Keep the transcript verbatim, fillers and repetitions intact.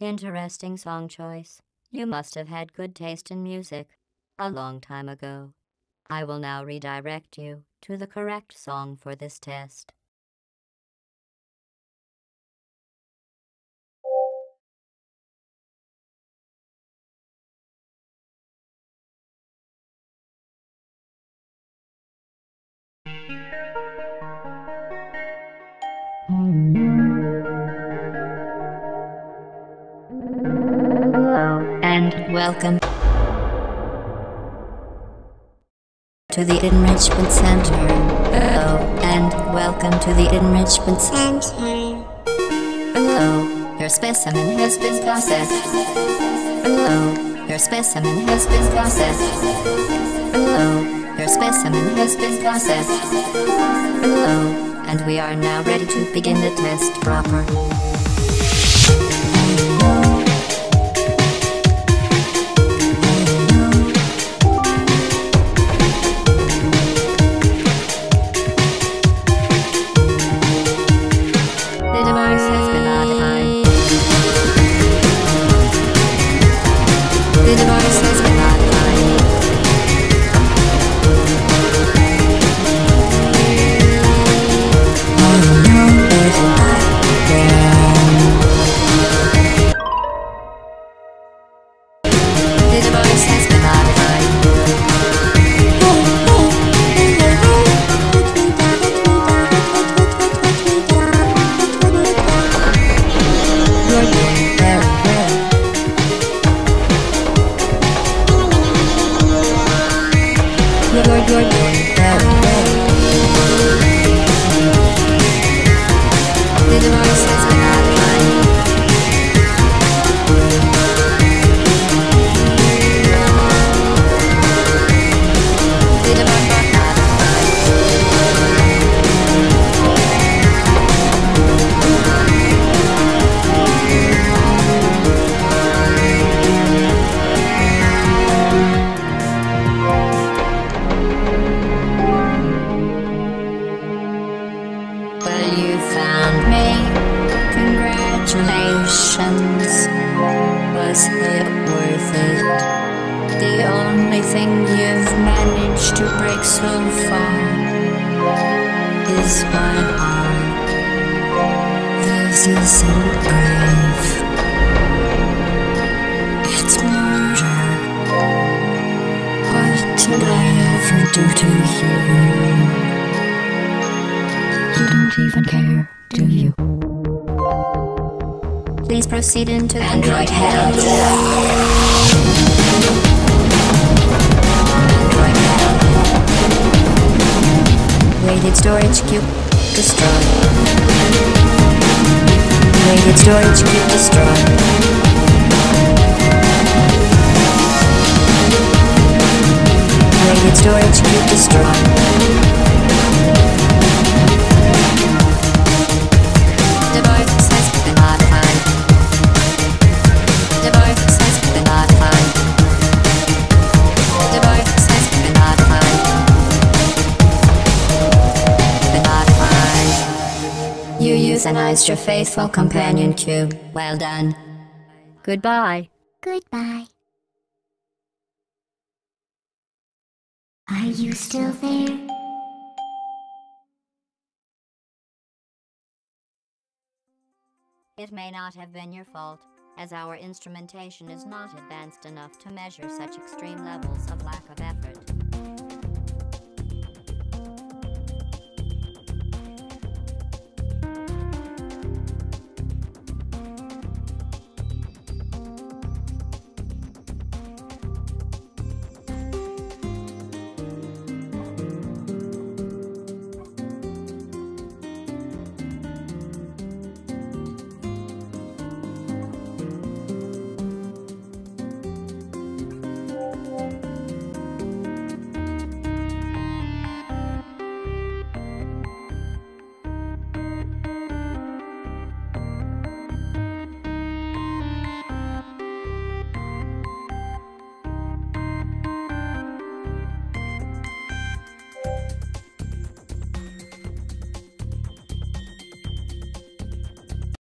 Interesting song choice. You must have had good taste in music a long time ago. I will now redirect you to the correct song for this test. And welcome to the Enrichment Center. Hello, and welcome to the Enrichment Center. Hello, your specimen has been processed. Hello, your specimen has been processed. Hello, your specimen has been processed. Hello, and we are now ready to begin the test proper. Congratulations, was it worth it? The only thing you've managed to break so far is my heart. This isn't brave, it's murder. What did I ever do to you? You don't even care, do you? Please proceed into Android Head. Android Head. Weighted Storage Cube destroyed. Weighted Storage Cube destroyed. Weighted Storage Cube destroyed. Device has been modified. Euthanized your faithful companion cube. Well done. Goodbye. Goodbye. Are you still there? It may not have been your fault, as our instrumentation is not advanced enough to measure such extreme levels of lack of effort.